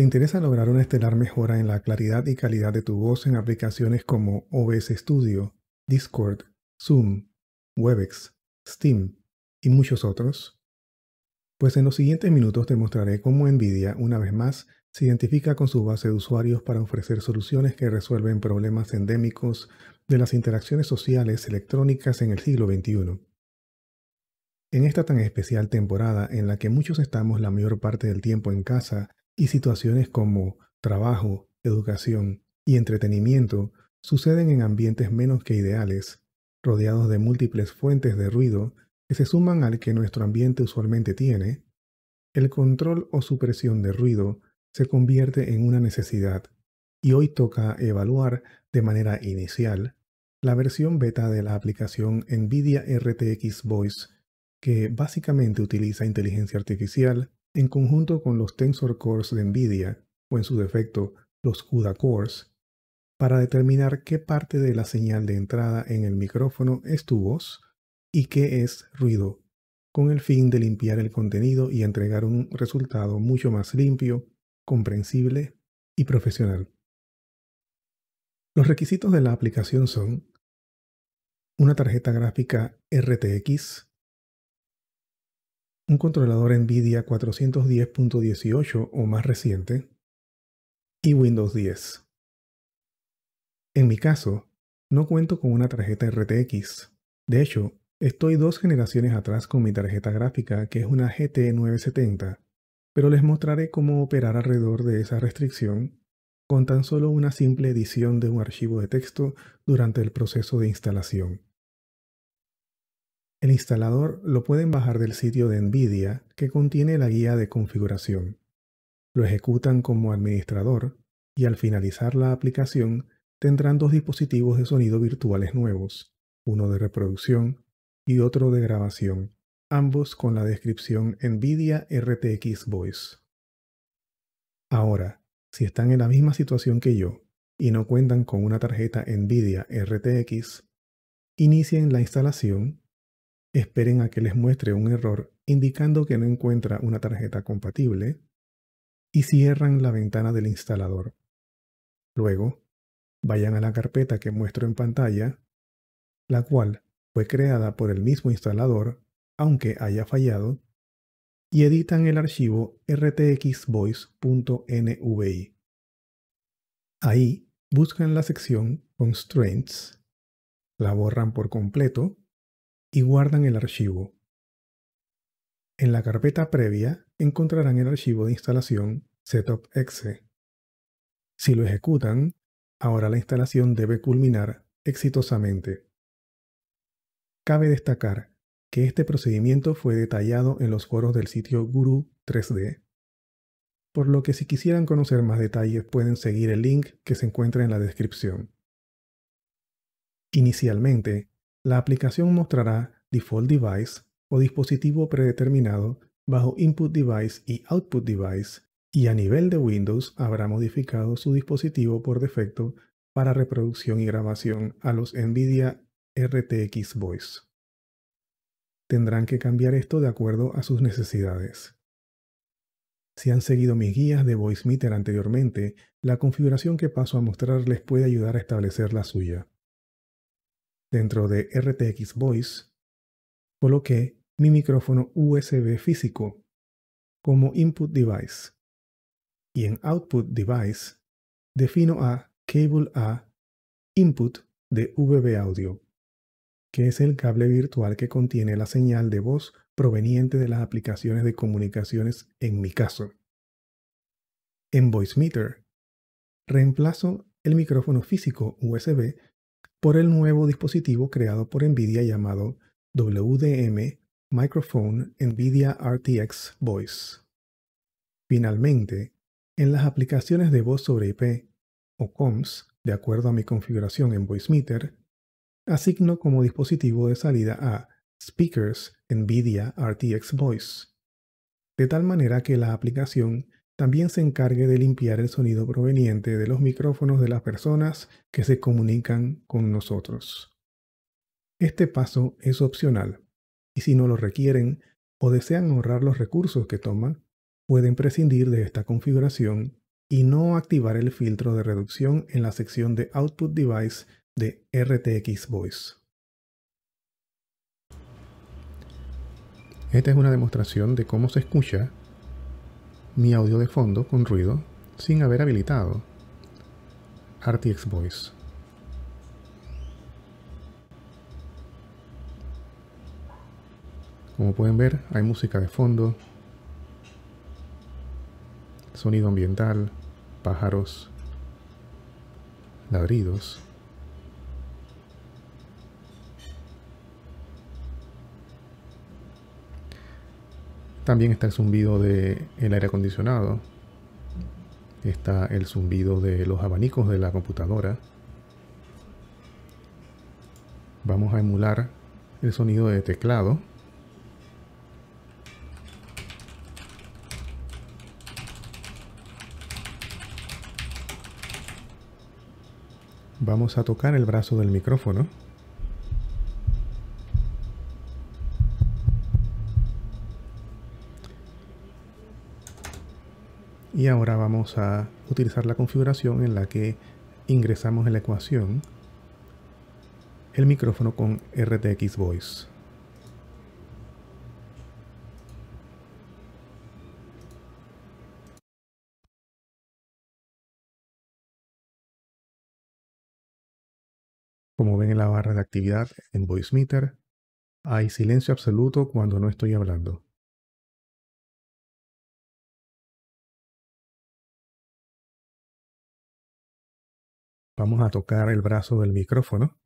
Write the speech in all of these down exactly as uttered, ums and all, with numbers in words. ¿Te interesa lograr una estelar mejora en la claridad y calidad de tu voz en aplicaciones como O B S Studio, Discord, Zoom, WebEx, Steam y muchos otros? Pues en los siguientes minutos te mostraré cómo NVIDIA, una vez más, se identifica con su base de usuarios para ofrecer soluciones que resuelven problemas endémicos de las interacciones sociales electrónicas en el siglo veintiuno. En esta tan especial temporada en la que muchos estamos la mayor parte del tiempo en casa y situaciones como trabajo, educación y entretenimiento suceden en ambientes menos que ideales, rodeados de múltiples fuentes de ruido que se suman al que nuestro ambiente usualmente tiene, el control o supresión de ruido se convierte en una necesidad, y hoy toca evaluar de manera inicial la versión beta de la aplicación NVIDIA R T X Voice, que básicamente utiliza inteligencia artificial en conjunto con los Tensor Cores de NVIDIA, o en su defecto, los CUDA Cores, para determinar qué parte de la señal de entrada en el micrófono es tu voz y qué es ruido, con el fin de limpiar el contenido y entregar un resultado mucho más limpio, comprensible y profesional. Los requisitos de la aplicación son una tarjeta gráfica R T X, un controlador NVIDIA cuatrocientos diez punto dieciocho o más reciente y Windows diez. En mi caso, no cuento con una tarjeta R T X. De hecho, estoy dos generaciones atrás con mi tarjeta gráfica, que es una G T nueve setenta, pero les mostraré cómo operar alrededor de esa restricción con tan solo una simple edición de un archivo de texto durante el proceso de instalación. El instalador lo pueden bajar del sitio de NVIDIA que contiene la guía de configuración. Lo ejecutan como administrador y al finalizar la aplicación tendrán dos dispositivos de sonido virtuales nuevos, uno de reproducción y otro de grabación, ambos con la descripción NVIDIA R T X Voice. Ahora, si están en la misma situación que yo y no cuentan con una tarjeta NVIDIA R T X, inicien la instalación. Esperen a que les muestre un error indicando que no encuentra una tarjeta compatible y cierran la ventana del instalador. Luego, vayan a la carpeta que muestro en pantalla, la cual fue creada por el mismo instalador, aunque haya fallado, y editan el archivo r t x voice punto n v i. Ahí buscan la sección Constraints, la borran por completo y guardan el archivo. En la carpeta previa encontrarán el archivo de instalación setup punto e x e. Si lo ejecutan, ahora la instalación debe culminar exitosamente. Cabe destacar que este procedimiento fue detallado en los foros del sitio Guru tres D, por lo que si quisieran conocer más detalles pueden seguir el link que se encuentra en la descripción. Inicialmente, la aplicación mostrará Default Device o dispositivo predeterminado bajo Input Device y Output Device, y a nivel de Windows habrá modificado su dispositivo por defecto para reproducción y grabación a los NVIDIA R T X Voice. Tendrán que cambiar esto de acuerdo a sus necesidades. Si han seguido mis guías de VoiceMeeter anteriormente, la configuración que paso a mostrar les puede ayudar a establecer la suya. Dentro de R T X Voice, coloqué mi micrófono U S B físico como Input Device y en Output Device defino a Cable A Input de V B Audio, que es el cable virtual que contiene la señal de voz proveniente de las aplicaciones de comunicaciones en mi caso. En VoiceMeeter, reemplazo el micrófono físico U S B por el nuevo dispositivo creado por NVIDIA llamado W D M Microphone NVIDIA R T X Voice. Finalmente, en las aplicaciones de voz sobre I P o C O M S, de acuerdo a mi configuración en VoiceMeeter, asigno como dispositivo de salida a Speakers NVIDIA R T X Voice, de tal manera que la aplicación también se encargue de limpiar el sonido proveniente de los micrófonos de las personas que se comunican con nosotros. Este paso es opcional, y si no lo requieren o desean ahorrar los recursos que toman, pueden prescindir de esta configuración y no activar el filtro de reducción en la sección de Output Device de R T X Voice. Esta es una demostración de cómo se escucha mi audio de fondo con ruido sin haber habilitado R T X Voice. Como pueden ver, hay música de fondo, sonido ambiental, pájaros, ladridos. También está el zumbido del aire acondicionado, está el zumbido de los abanicos de la computadora. Vamos a emular el sonido de teclado. Vamos a tocar el brazo del micrófono. Y ahora vamos a utilizar la configuración en la que ingresamos en la ecuación el micrófono con R T X Voice. Como ven en la barra de actividad en VoiceMeeter, hay silencio absoluto cuando no estoy hablando. Vamos a tocar el brazo del micrófono.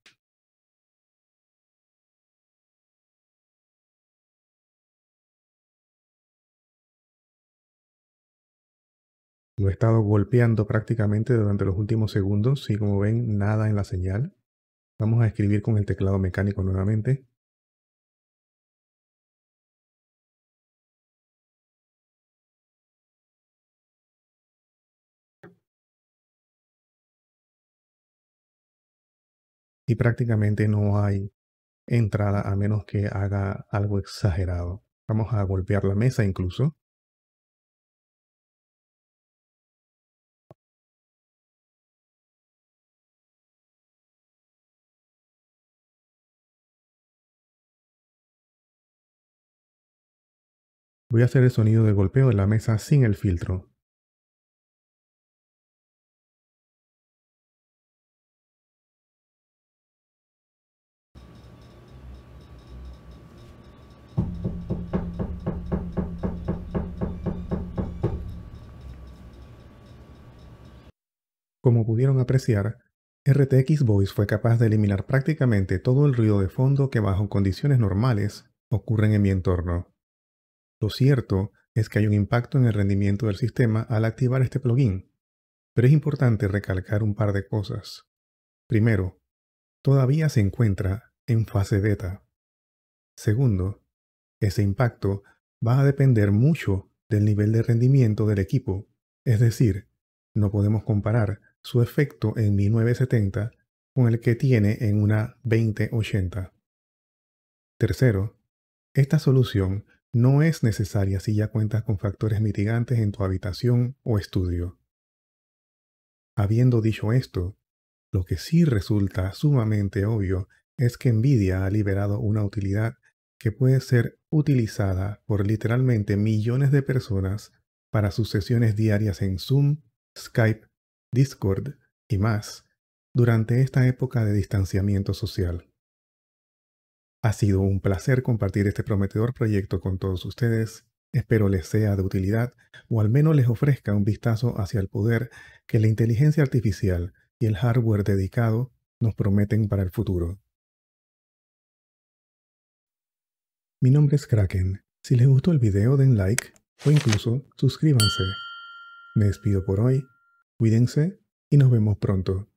Lo he estado golpeando prácticamente durante los últimos segundos y, como ven, nada en la señal. Vamos a escribir con el teclado mecánico nuevamente. Y prácticamente no hay entrada a menos que haga algo exagerado. Vamos a golpear la mesa incluso. Voy a hacer el sonido del golpeo de la mesa sin el filtro. Como pudieron apreciar, R T X Voice fue capaz de eliminar prácticamente todo el ruido de fondo que bajo condiciones normales ocurren en mi entorno. Lo cierto es que hay un impacto en el rendimiento del sistema al activar este plugin, pero es importante recalcar un par de cosas. Primero, todavía se encuentra en fase beta. Segundo, ese impacto va a depender mucho del nivel de rendimiento del equipo, es decir, no podemos comparar su efecto en mi nueve setenta con el que tiene en una veinte ochenta. Tercero, esta solución no es necesaria si ya cuentas con factores mitigantes en tu habitación o estudio. Habiendo dicho esto, lo que sí resulta sumamente obvio es que NVIDIA ha liberado una utilidad que puede ser utilizada por literalmente millones de personas para sus sesiones diarias en Zoom, Skype, Discord y más durante esta época de distanciamiento social. Ha sido un placer compartir este prometedor proyecto con todos ustedes. Espero les sea de utilidad o al menos les ofrezca un vistazo hacia el poder que la inteligencia artificial y el hardware dedicado nos prometen para el futuro. Mi nombre es Krakhen. Si les gustó el video, den like o incluso suscríbanse. Me despido por hoy, cuídense y nos vemos pronto.